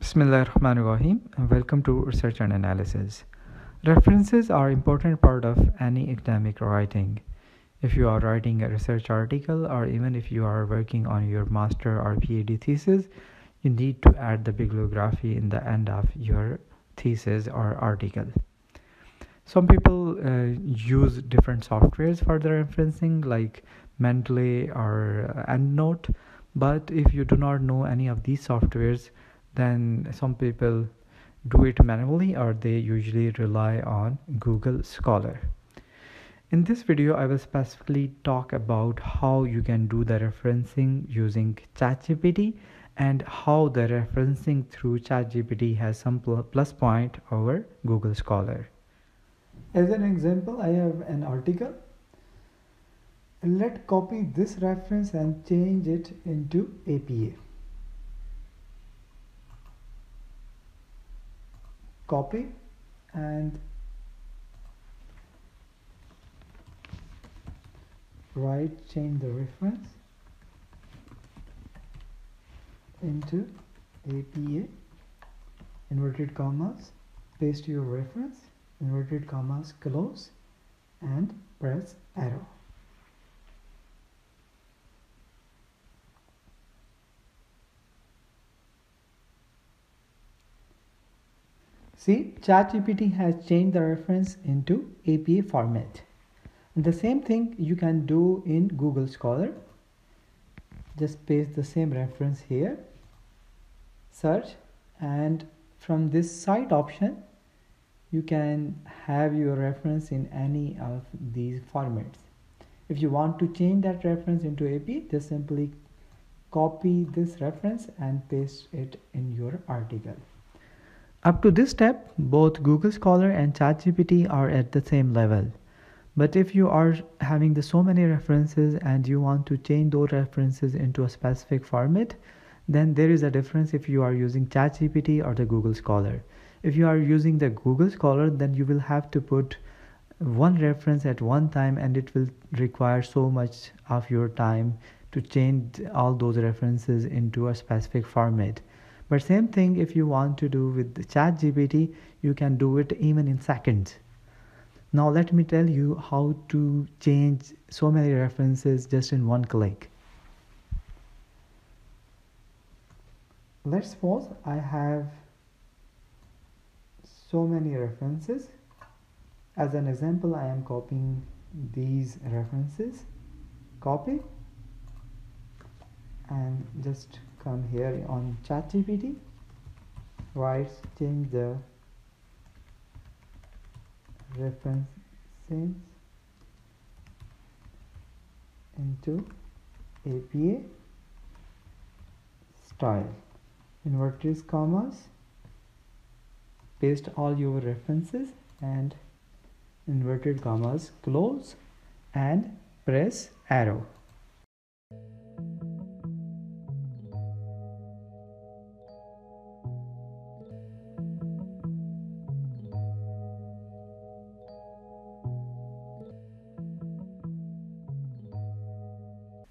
Bismillahir Rahmanir Rahim, and welcome to Research and Analysis. References are an important part of any academic writing. If you are writing a research article, or even if you are working on your master or PhD thesis, you need to add the bibliography in the end of your thesis or article. Some people use different softwares for the referencing, like Mendeley or EndNote, but if you do not know any of these softwares, then some people do it manually, or they usually rely on Google Scholar. In this video, I will specifically talk about how you can do the referencing using ChatGPT and how the referencing through ChatGPT has some plus point over Google Scholar. As an example, I have an article. Let's copy this reference and change it into APA. Copy and change the reference into APA, inverted commas, paste your reference, inverted commas, close, and press arrow. See, ChatGPT has changed the reference into APA format. The same thing you can do in Google Scholar. Just paste the same reference here, search, and from this cite option, you can have your reference in any of these formats. If you want to change that reference into APA, just simply copy this reference and paste it in your article. Up to this step, both Google Scholar and ChatGPT are at the same level. But if you are having so many references and you want to change those references into a specific format, then there is a difference if you are using ChatGPT or the Google Scholar. If you are using the Google Scholar, then you will have to put one reference at one time, and it will require so much of your time to change all those references into a specific format. But same thing if you want to do with the ChatGPT, you can do it even in seconds. Now let me tell you how to change so many references just in one click. Let's suppose I have so many references. As an example, I am copying these references. Copy and just come here on ChatGPT, change the references into APA style, inverted commas, paste all your references and inverted commas, close, and press arrow.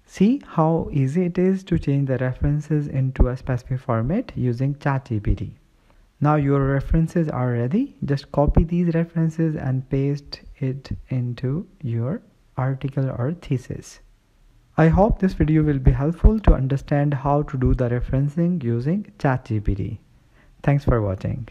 See how easy it is to change the references into a specific format using ChatGPT. Now your references are ready. Just copy these references and paste it into your article or thesis. I hope this video will be helpful to understand how to do the referencing using ChatGPT. Thanks for watching.